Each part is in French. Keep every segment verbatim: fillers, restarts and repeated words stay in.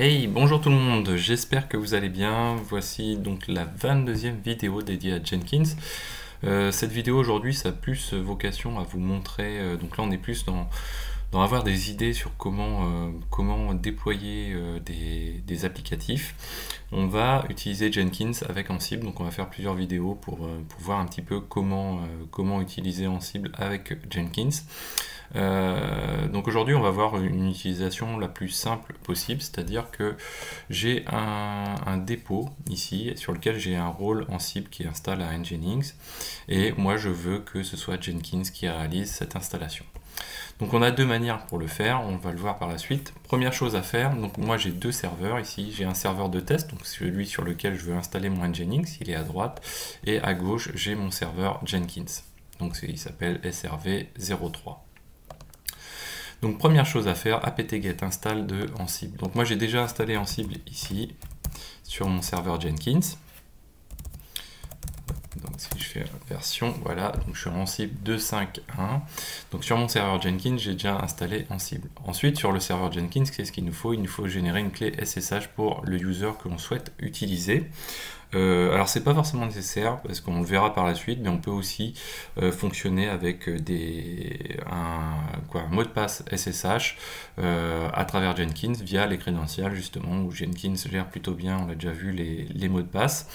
Hey, bonjour tout le monde, j'espère que vous allez bien. Voici donc la vingt-deuxième vidéo dédiée à Jenkins. Euh, cette vidéo aujourd'hui, ça a plus vocation à vous montrer, euh, donc là on est plus dans, dans avoir des idées sur comment, euh, comment déployer euh, des, des applicatifs. On va utiliser Jenkins avec Ansible, donc on va faire plusieurs vidéos pour, euh, pour voir un petit peu comment, euh, comment utiliser Ansible avec Jenkins. Euh, donc aujourd'hui on va voir une utilisation la plus simple possible, c'est à dire que j'ai un, un dépôt ici sur lequel j'ai un rôle Ansible qui installe à Nginx et moi je veux que ce soit Jenkins qui réalise cette installation. Donc on a deux manières pour le faire, on va le voir par la suite. Première chose à faire, donc moi j'ai deux serveurs ici, j'ai un serveur de test, donc celui sur lequel je veux installer mon Nginx, il est à droite, et à gauche j'ai mon serveur Jenkins, donc il s'appelle S R V zéro trois. Donc première chose à faire, apt-get install de Ansible. Donc moi j'ai déjà installé Ansible ici sur mon serveur Jenkins. Donc si je fais la version, voilà, donc je suis en Ansible deux point cinq point un. Donc sur mon serveur Jenkins, j'ai déjà installé Ansible. Ensuite sur le serveur Jenkins, qu'est-ce qu'il nous faut? Il nous faut générer une clé S S H pour le user que l'on souhaite utiliser. Euh, alors c'est pas forcément nécessaire parce qu'on le verra par la suite, mais on peut aussi euh, fonctionner avec des, un, quoi, un mot de passe S S H euh, à travers Jenkins via les crédentials justement, où Jenkins gère plutôt bien, on l'a déjà vu, les, les mots de passe.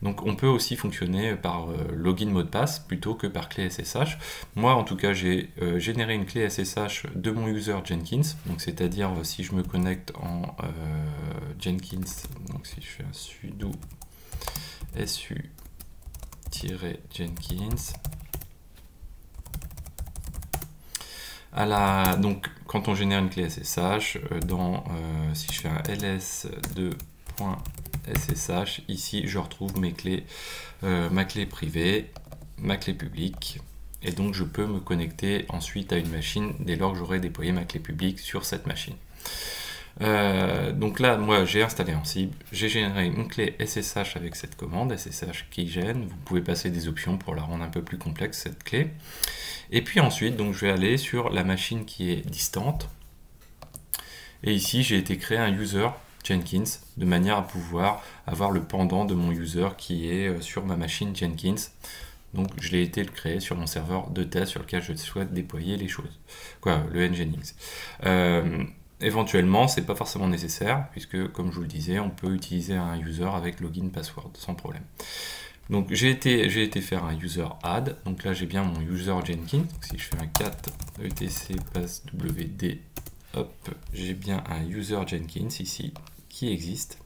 Donc on peut aussi fonctionner par euh, login mot de passe plutôt que par clé S S H. Moi en tout cas j'ai euh, généré une clé S S H de mon user Jenkins, donc c'est à dire euh, si je me connecte en euh, Jenkins, donc si je fais un sudo su-jenkins à la, donc quand on génère une clé S S H dans euh, si je fais un ls deux point s s h, ici je retrouve mes clés, euh, ma clé privée, ma clé publique, et donc je peux me connecter ensuite à une machine dès lors que j'aurai déployé ma clé publique sur cette machine. Euh, donc là, moi j'ai installé Ansible, j'ai généré une clé S S H avec cette commande S S H keygen. Vous pouvez passer des options pour la rendre un peu plus complexe cette clé. Et puis ensuite, donc je vais aller sur la machine qui est distante. Et ici, j'ai été créé un user Jenkins de manière à pouvoir avoir le pendant de mon user qui est sur ma machine Jenkins. Donc je l'ai été le créer sur mon serveur de test sur lequel je souhaite déployer les choses, quoi, le Nginx. Euh, Éventuellement, c'est pas forcément nécessaire, puisque comme je vous le disais, on peut utiliser un user avec login password sans problème. Donc j'ai été, j'ai été faire un user add, donc là j'ai bien mon user Jenkins, donc si je fais un cat etc passwd, hop, j'ai bien un user Jenkins ici qui existe,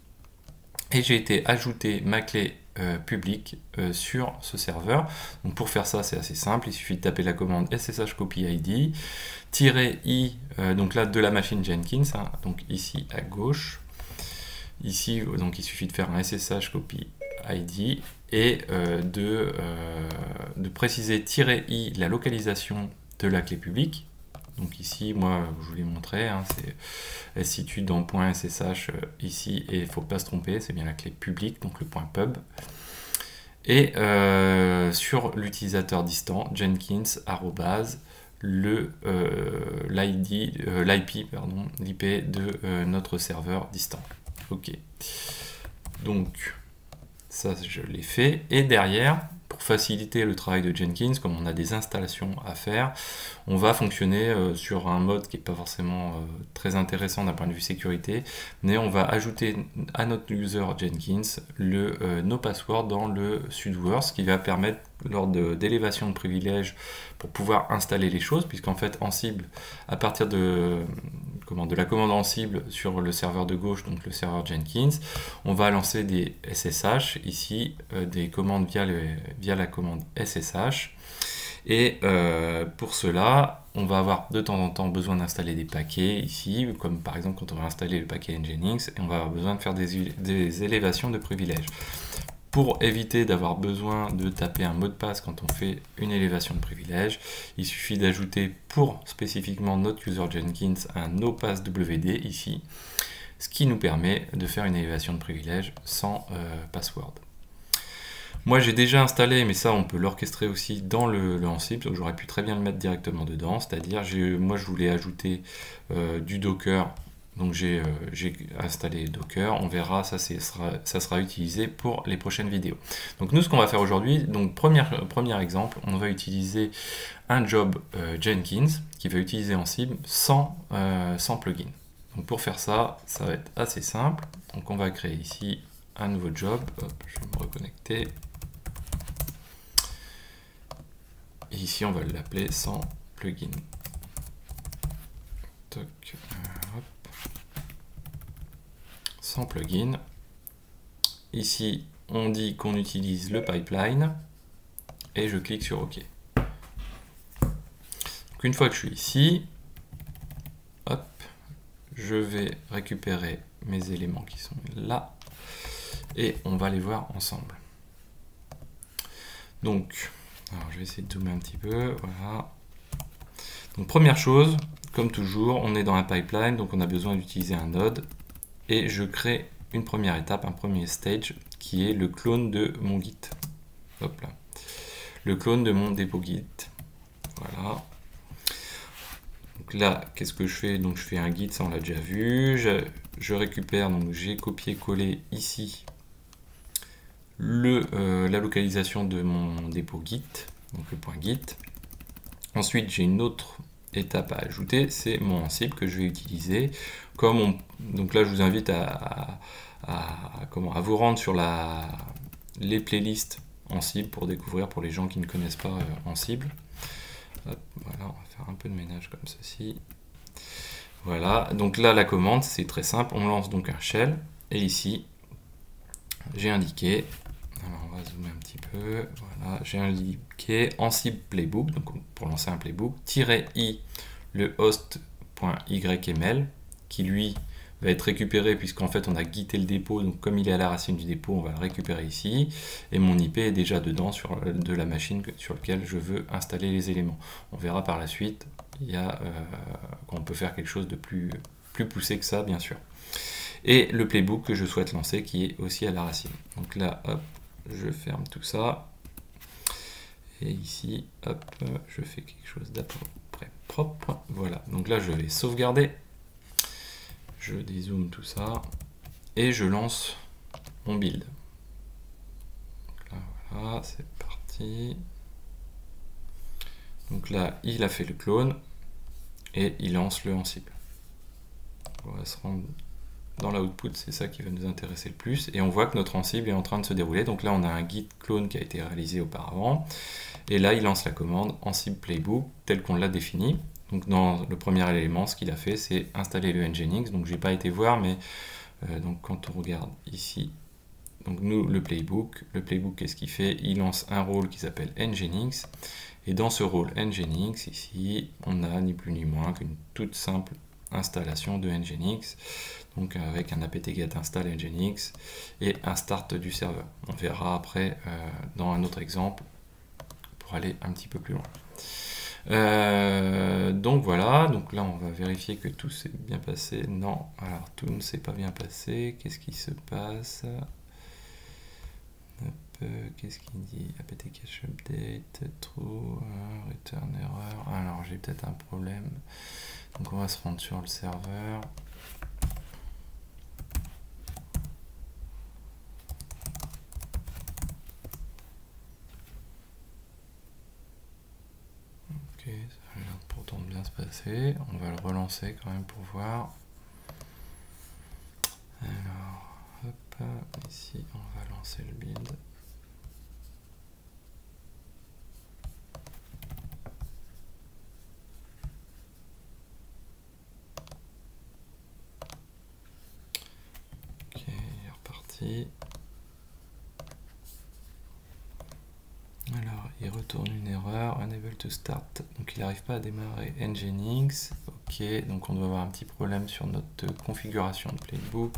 et j'ai été ajouter ma clé Euh, public euh, sur ce serveur. Donc pour faire ça c'est assez simple, il suffit de taper la commande ssh copy id tirer i euh, donc là de la machine Jenkins, hein, donc ici à gauche ici, donc il suffit de faire un ssh copy id et euh, de, euh, de préciser tirer i la localisation de la clé publique. Donc ici, moi, je vous l'ai montré, hein, elle se situe dans point .ssh ici, et il ne faut pas se tromper, c'est bien la clé publique, donc le point .pub. Et euh, sur l'utilisateur distant, Jenkins, arrobase, le euh, l'I D, euh, l'I P, pardon, l'I P de euh, notre serveur distant. Ok. Donc, ça, je l'ai fait. Et derrière, pour faciliter le travail de Jenkins, comme on a des installations à faire, on va fonctionner euh, sur un mode qui n'est pas forcément euh, très intéressant d'un point de vue sécurité, mais on va ajouter à notre user Jenkins le euh, NoPassWD dans le sudoer, ce qui va permettre lors d'élévation de, de privilèges pour pouvoir installer les choses, puisqu'en fait Ansible, à partir de, comment, de la commande Ansible sur le serveur de gauche, donc le serveur Jenkins, on va lancer des S S H ici, euh, des commandes via le via la commande S S H, et euh, pour cela on va avoir de temps en temps besoin d'installer des paquets ici, comme par exemple quand on va installer le paquet Nginx, et on va avoir besoin de faire des, des élévations de privilèges. Pour éviter d'avoir besoin de taper un mot de passe quand on fait une élévation de privilèges, il suffit d'ajouter pour spécifiquement notre user Jenkins un NoPassWD ici, ce qui nous permet de faire une élévation de privilèges sans euh, password. Moi j'ai déjà installé, mais ça on peut l'orchestrer aussi dans le, le Ansible, donc j'aurais pu très bien le mettre directement dedans, c'est-à-dire moi je voulais ajouter euh, du Docker Donc j'ai euh, installé Docker, on verra, ça, sera, ça sera utilisé pour les prochaines vidéos. Donc nous, ce qu'on va faire aujourd'hui, donc premier, premier exemple, on va utiliser un job euh, Jenkins qui va utiliser Ansible sans, euh, sans plugin. Donc pour faire ça, ça va être assez simple. Donc on va créer ici un nouveau job, hop, je vais me reconnecter. Et ici on va l'appeler sans plugin. Toc, hop. Sans plugin. Ici, on dit qu'on utilise le pipeline et je clique sur OK. Donc, une fois que je suis ici, hop, je vais récupérer mes éléments qui sont là et on va les voir ensemble. Donc, alors, je vais essayer de zoomer un petit peu. Voilà. Donc, première chose, comme toujours, on est dans un pipeline, donc on a besoin d'utiliser un node. Et je crée une première étape, un premier stage, qui est le clone de mon Git. Hop là. Le clone de mon dépôt Git. Voilà. Donc là, qu'est-ce que je fais? Donc je fais un Git, ça on l'a déjà vu. Je, je récupère, donc j'ai copié-collé ici le, euh, la localisation de mon dépôt Git, donc le point Git. Ensuite, j'ai une autre étape à ajouter, c'est mon Ansible que je vais utiliser. Comme on, donc là, je vous invite à, à, à, comment, à vous rendre sur la, les playlists Ansible pour découvrir, pour les gens qui ne connaissent pas euh, Ansible. Hop, voilà, on va faire un peu de ménage comme ceci. Voilà, donc là, la commande, c'est très simple. On lance donc un shell et ici, j'ai indiqué, alors on va zoomer un petit peu, voilà, j'ai indiqué Ansible playbook, donc pour lancer un playbook, -i le host.yml, qui lui va être récupéré puisqu'en fait on a guitté le dépôt, donc comme il est à la racine du dépôt, on va le récupérer ici, et mon I P est déjà dedans sur, de la machine sur laquelle je veux installer les éléments. On verra par la suite, il y a, euh, qu'on peut faire quelque chose de plus, plus poussé que ça, bien sûr. Et le playbook que je souhaite lancer qui est aussi à la racine. Donc là, hop, je ferme tout ça. Et ici, hop, je fais quelque chose d'à peu près propre. Voilà, donc là, je vais sauvegarder. Je dézoome tout ça. Et je lance mon build. Donc là, voilà, c'est parti. Donc là, il a fait le clone. Et il lance le Ansible. On va se rendre dans l'output, c'est ça qui va nous intéresser le plus. Et on voit que notre Ansible est en train de se dérouler. Donc là, on a un Git clone qui a été réalisé auparavant. Et là, il lance la commande Ansible Playbook, telle qu'on l'a définie. Donc dans le premier élément, ce qu'il a fait, c'est installer le Nginx. Donc je n'ai pas été voir, mais euh, donc, quand on regarde ici, donc nous, le Playbook, le Playbook, qu'est-ce qu'il fait? Il lance un rôle qui s'appelle Nginx. Et dans ce rôle Nginx, ici, on a ni plus ni moins qu'une toute simple installation de Nginx, donc avec un apt-get install Nginx et un start du serveur. On verra après euh, dans un autre exemple pour aller un petit peu plus loin. Euh, donc voilà, donc là on va vérifier que tout s'est bien passé. Non, alors tout ne s'est pas bien passé. Qu'est-ce qui se passe? Qu'est-ce qu'il dit? Apt cache update, true, return error. Alors j'ai peut-être un problème. Donc on va se rendre sur le serveur. Ok, ça a l'air pourtant de bien se passer. On va le relancer quand même pour voir. Alors, hop, ici on va lancer le build. Alors, il retourne une erreur, unable to start, donc il n'arrive pas à démarrer Nginx. Ok, donc on doit avoir un petit problème sur notre configuration de playbook.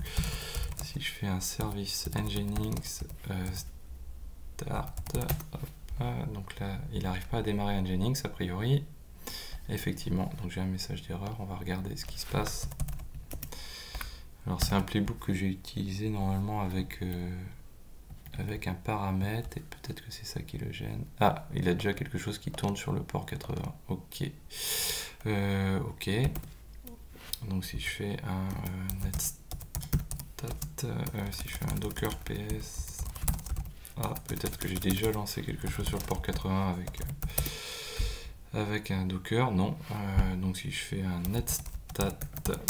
Si je fais un service Nginx euh, start, hop, donc là il n'arrive pas à démarrer Nginx a priori. Effectivement, donc j'ai un message d'erreur, on va regarder ce qui se passe. Alors c'est un playbook que j'ai utilisé normalement avec, euh, avec un paramètre et peut-être que c'est ça qui le gêne. Ah, il a déjà quelque chose qui tourne sur le port quatre-vingts. Ok. Euh, ok. Donc si je fais un euh, netstat, euh, si je fais un docker ps, ah, peut-être que j'ai déjà lancé quelque chose sur le port quatre-vingts avec, euh, avec un docker, non. Euh, donc si je fais un netstat-ntop,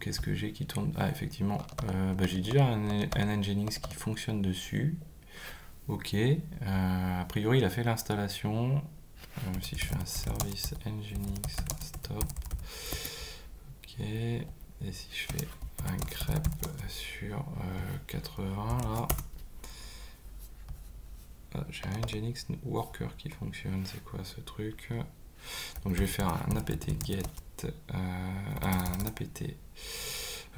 qu'est-ce que j'ai qui tourne? Ah, effectivement, euh, bah, j'ai déjà un, un Nginx qui fonctionne dessus. Ok, euh, a priori il a fait l'installation. Euh, si je fais un service Nginx stop, ok, et si je fais un grep sur euh, quatre-vingts là, ah, j'ai un Nginx worker qui fonctionne. C'est quoi ce truc? Donc je vais faire un apt get, euh, un apt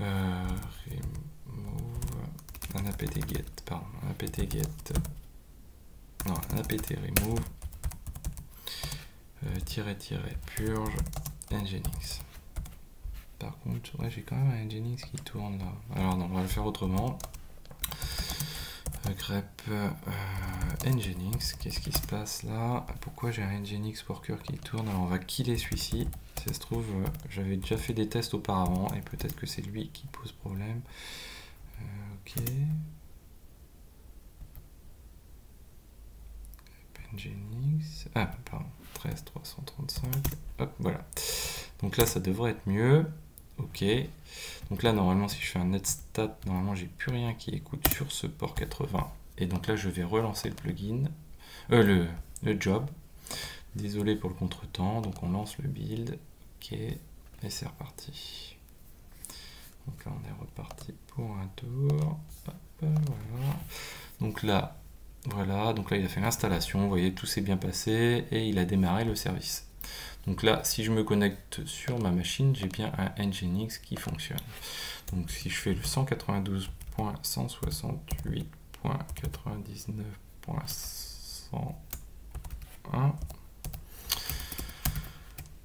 euh, remove, un apt get, pardon, un apt get, non, un apt remove, euh, tiret tiret purge Nginx. Par contre, ouais, j'ai quand même un Nginx qui tourne là. Alors non, on va le faire autrement. Grep euh, Nginx, qu'est-ce qui se passe là? Pourquoi j'ai un Nginx worker qui tourne? Alors on va killer celui-ci. Si ça se trouve, euh, j'avais déjà fait des tests auparavant et peut-être que c'est lui qui pose problème. Euh, ok. Nginx. Ah, pardon. treize trois cent trente-cinq. Hop, voilà. Donc là, ça devrait être mieux. Ok, donc là normalement si je fais un netstat, normalement j'ai plus rien qui écoute sur ce port quatre-vingts, et donc là je vais relancer le plugin, euh, le, le job, désolé pour le contretemps. Donc on lance le build, ok, et c'est reparti. Donc là on est reparti pour un tour. Hop, voilà. Donc là, voilà, donc là il a fait l'installation, vous voyez, tout s'est bien passé, et il a démarré le service. Donc là, si je me connecte sur ma machine, j'ai bien un Nginx qui fonctionne. Donc si je fais le cent quatre-vingt-douze point cent soixante-huit point quatre-vingt-dix-neuf point cent un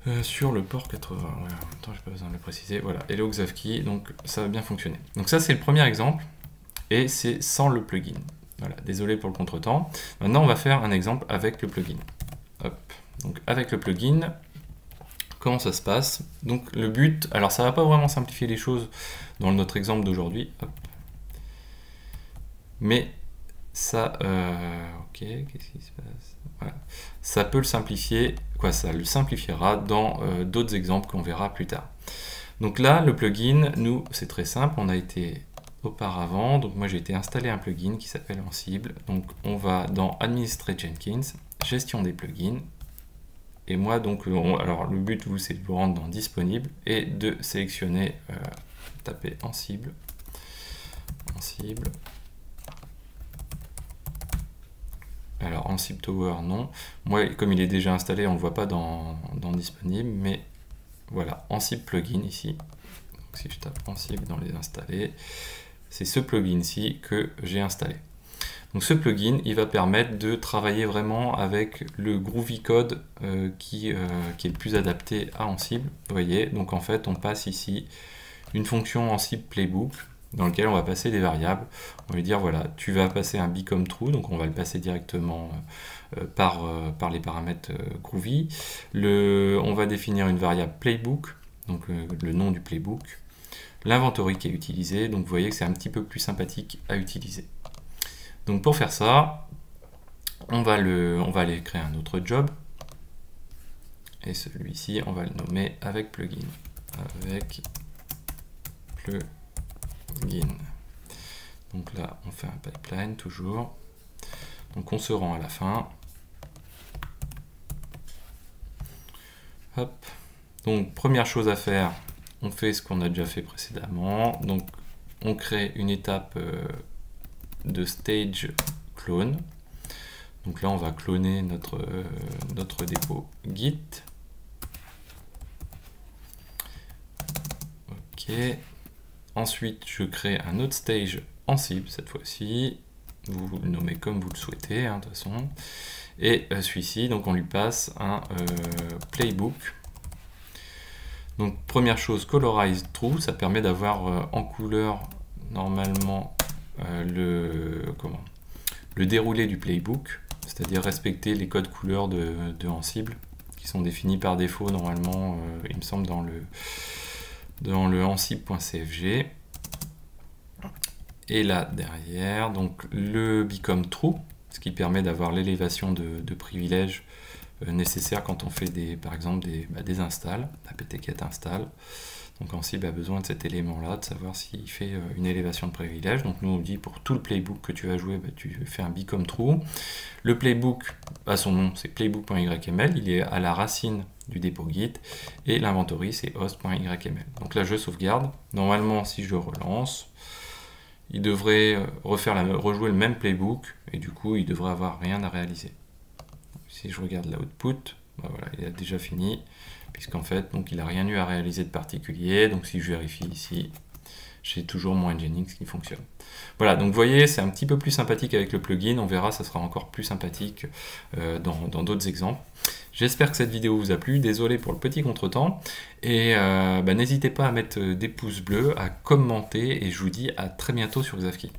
euh, sur le port quatre-vingts, ouais, en même temps, j'ai pas besoin de le préciser, voilà, hello xavki, donc ça va bien fonctionner. Donc ça, c'est le premier exemple, et c'est sans le plugin. Voilà, désolé pour le contretemps. Maintenant, on va faire un exemple avec le plugin. Hop. Donc avec le plugin, comment ça se passe? Donc le but, alors ça ne va pas vraiment simplifier les choses dans notre exemple d'aujourd'hui, mais ça, euh, ok, qu'est-ce qui se passe? Voilà. Ça peut le simplifier, quoi, ça le simplifiera dans euh, d'autres exemples qu'on verra plus tard. Donc là, le plugin, nous, c'est très simple, on a été auparavant, donc moi j'ai été installé un plugin qui s'appelle Ansible, donc on va dans Administrer Jenkins, Gestion des plugins. Et moi, donc, on, alors le but, vous, c'est de vous rendre dans Disponible et de sélectionner, euh, taper Ansible, Ansible. Alors, Ansible Tower, non. Moi, comme il est déjà installé, on ne le voit pas dans, dans Disponible, mais voilà, Ansible Plugin ici. Donc, si je tape Ansible dans les installés, c'est ce plugin-ci que j'ai installé. Donc ce plugin, il va permettre de travailler vraiment avec le Groovy code euh, qui, euh, qui est le plus adapté à Ansible. Vous voyez, donc en fait, on passe ici une fonction Ansible playbook dans laquelle on va passer des variables. On va lui dire, voilà, tu vas passer un become true, donc on va le passer directement euh, par, euh, par les paramètres euh, Groovy. Le, on va définir une variable playbook, donc euh, le nom du playbook. L'inventory qui est utilisé, donc vous voyez que c'est un petit peu plus sympathique à utiliser. Donc pour faire ça, on va, le, on va aller créer un autre job. Et celui-ci, on va le nommer avec plugin. Avec plugin. Donc là, on fait un pipeline toujours. Donc on se rend à la fin. Hop. Donc première chose à faire, on fait ce qu'on a déjà fait précédemment. Donc on crée une étape... Euh, de stage clone. Donc là on va cloner notre, euh, notre dépôt git. Ok. Ensuite je crée un autre stage Ansible cette fois-ci. Vous le nommez comme vous le souhaitez, hein, de toute façon. Et euh, celui-ci, donc on lui passe un euh, playbook. Donc première chose, colorize true, ça permet d'avoir euh, en couleur normalement Euh, le, comment, le déroulé du playbook, c'est-à-dire respecter les codes couleurs de, de Ansible qui sont définis par défaut normalement, euh, il me semble, dans le, dans le ansible point c f g. Et là, derrière, donc le become true, ce qui permet d'avoir l'élévation de, de privilèges euh, nécessaires quand on fait, des, par exemple, des, bah, des installs, apt-get install. Donc Ansible a besoin de cet élément-là, de savoir s'il fait une élévation de privilèges. Donc nous on dit pour tout le playbook que tu vas jouer, bah, tu fais un become true. Le playbook a son nom, c'est playbook point y m l, il est à la racine du dépôt git, et l'inventory c'est host point y m l. Donc là je sauvegarde, normalement si je relance, il devrait refaire la, rejouer le même playbook, et du coup il devrait avoir rien à réaliser. Si je regarde l'output, bah, voilà, il a déjà fini. Puisqu'en fait, donc, il n'a rien eu à réaliser de particulier. Donc si je vérifie ici, j'ai toujours mon Nginx qui fonctionne. Voilà, donc vous voyez, c'est un petit peu plus sympathique avec le plugin. On verra, ça sera encore plus sympathique euh, dans d'autres exemples. J'espère que cette vidéo vous a plu. Désolé pour le petit contretemps. Et euh, bah, n'hésitez pas à mettre des pouces bleus, à commenter. Et je vous dis à très bientôt sur xavki.